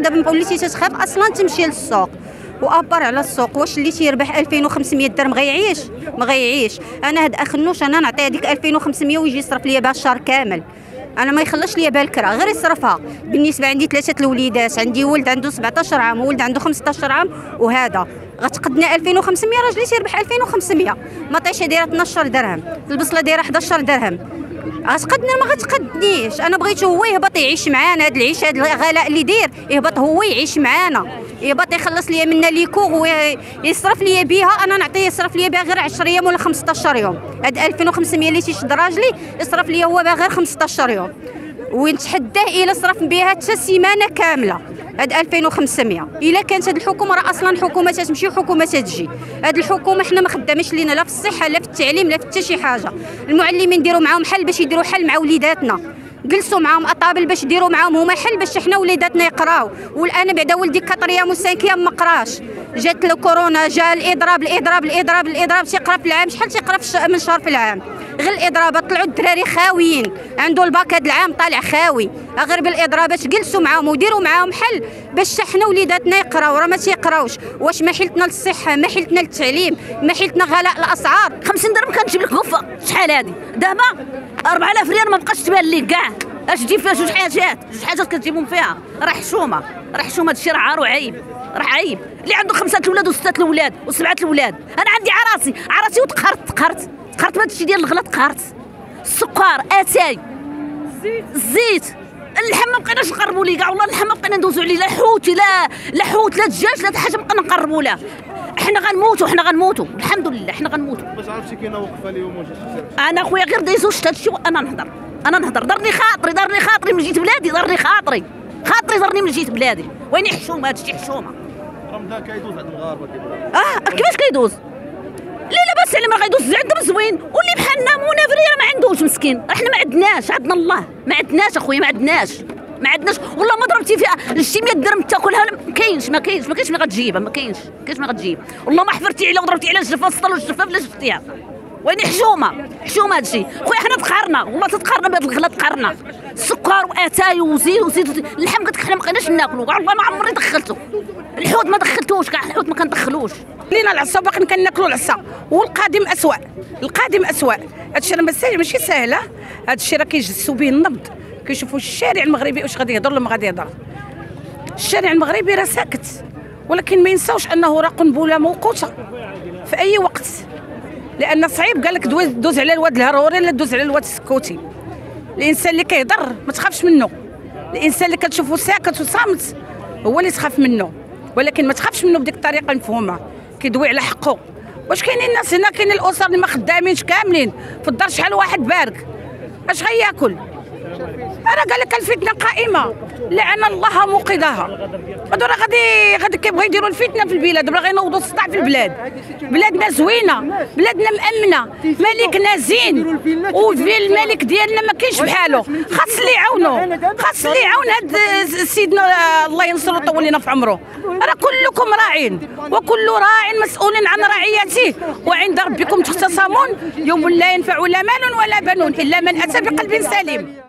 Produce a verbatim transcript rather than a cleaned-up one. دابا نقول لي تتخاف اصلا تمشي للسوق وابر على السوق. واش اللي تيربح ألفين وخمسمية درهم غيعيش؟ ما غيعيش. انا هاد اخنوش انا نعطيه هذيك ألفين وخمسمية ويجي يصرف ليا بها الشهر كامل، انا ما يخلصش ليا بها الكره غير يصرفها. بالنسبه عندي ثلاثه الوليدات، عندي ولد عنده سبعطاش عام وولد عنده خمسطاش عام، وهذا غتقدنا ألفين وخمسمية. راجلي تيربح ألفين وخمسمية، مطيشه دايره اثناش درهم، البصله دايره حداش درهم، غتقدنا ما غتقدنيش. انا بغيت هو يهبط يعيش معانا، هذا العيش هذا الغلاء اللي داير يهبط هو يعيش معانا، يهبط يخلص ليا منا لي كوغ ويصرف ليا بها. انا نعطيه يصرف ليا بها غير عشرة ايام ولا خمسطاش يوم. هاد ألفين وخمسمية اللي تيشد راجلي يصرف ليا هو بها غير خمسطاش يوم، ونتحداه الا صرف بها حتى سيمانه كامله هاد ألفين وخمسمية. الا كانت هاد الحكومه، راه اصلا حكومه تتمشي وحكومه تتجي. هاد الحكومه حنا ما خدامش لينا لا في الصحه لا في التعليم لا في حتى شي حاجه. المعلمين ديروا معاهم حل باش يديروا حل مع وليداتنا، جلسوا معاهم اطابل باش يديروا معاهم هما حل باش حنا وليداتنا يقراو. والان بعدا ولدي كاتريام وسانكيام ما قراش، جات له كورونا، جا الاضراب الاضراب الاضراب الاضراب تيقرا في العام شحال تيقرا من شهر في العام غير الاضرابات. طلعوا الدراري خاويين، عنده الباك هذا العام طالع خاوي غير بالاضرابات. جلسوا معاهم وديروا معاهم حل باش حنا وليداتنا يقراو، راه ما تيقراوش. واش ما حيلتنا للصحه، ما حيلتنا للتعليم، ما حيلتنا غلاء الاسعار. خمسين درهم كنجيب لك غفه شحال هذه، دابا أربعة آلاف ريال ما بقاش تبان ليك كاع. اش تجيب فيها جوج حاجات، جوج حاجات كتجيبهم فيها راه حشومه، راه حشومه. هادشي راه عار وعيب، راه عيب. اللي عنده خمسه الاولاد وسته الاولاد وسبعه الاولاد، انا عندي عراسي عراسي وتقهرت تقهرت تقهرت من هادشي ديال الغلا، تقهرت. السكر، اتاي، الزيت الزيت اللحم ما بقيناش نقربوا ليه كاع، والله اللحم ما بقينا ندوزو عليه، لا حوت لا لا حوت لا دجاج لا حاجه بقينا نقربوا لها. حنا غنموتوا حنا غنموتوا الحمد لله حنا غنموتوا. باش عرفتي كاينه وقفه اليوم ولا شفتي؟ انا خويا غير دايزو شفت هادشي وانا نهضر، انا نهضر دارني خاطري دارني خاطري من جيت بلادي، دارني خاطري خاطري دارني من جيت بلادي. وين حشومه هادشي حشومه. رمضان كيدوز عند المغاربه كيدوز. اه كيفاش كيدوز؟ لا لاباس عليه ما غيدوز عندهم زوين، واللي بحالنا منافري راه ما عندوش مسكين. حنا ما عندناش، عندنا الله، ما عندناش اخويا ما عندناش ما عندناش والله ما ضربتي فيها شي مية درهم تاكلها ما كاينش ما كاينش ما كاينش ما غتجيبها ما كاينش ما كاينش ما غتجيب. والله ما حفرتي عليها وضربتي عليها الجفاف السطل والجفاف لا شفتيها. وين حشومه حشومه هادشي خويا. حنا تقهرنا والله تتقهرنا بهاد الغلا، تقهرنا. السكر واتاي وزيت وزيت اللحم قلت لك حنا ما بقيناش ناكلو كاع، والله ما عمري دخلته. الحوت ما دخلتوش كاع، الحوت ما كندخلوش لينا. العصا باقي كناكلو العصا، والقادم اسوء القادم اسوء. هادشي راه ماشي ساهله، هادشي راه كيجسوا به النبض، كيشوفوا الشارع المغربي واش غادي يهضر ولا ما غادي يهضر. الشارع المغربي راه ساكت، ولكن ما ينساوش انه راه قنبله موقوته في اي وقت، لان صعيب قال لك دوز على الواد الهروري ولا دوز على الواد السكوتي. الانسان اللي كيهضر ما تخافش منه، الانسان اللي كتشوفه ساكت وصامت هو اللي تخاف منه، ولكن ما تخافش منه بديك الطريقه مفهومه كيدوي على حقه. واش كاينين الناس هنا، كاينين الاسر اللي ما خدامينش كاملين في الدار، شحال واحد بارك اش غياكل؟ انا قال لك الفتنه قائمه لان الله موقظها. هادو راه غادي غادي كيبغيو يديروا الفتنه في البلاد، راه غينوضوا السطع في البلاد. بلادنا زوينه، بلادنا مامنه، ملكنا زين، وفي الملك ديالنا ما كاينش بحاله. خاص اللي يعاونو، خاص اللي يعاون هاد سيدنا الله ينصرو ويطول لنا في عمره. راه كلكم راعين وكل راع مسؤول عن رعيته، وعند ربكم تختصمون يوم لا ينفع لا مال ولا بنون الا من اتى بقلب سليم.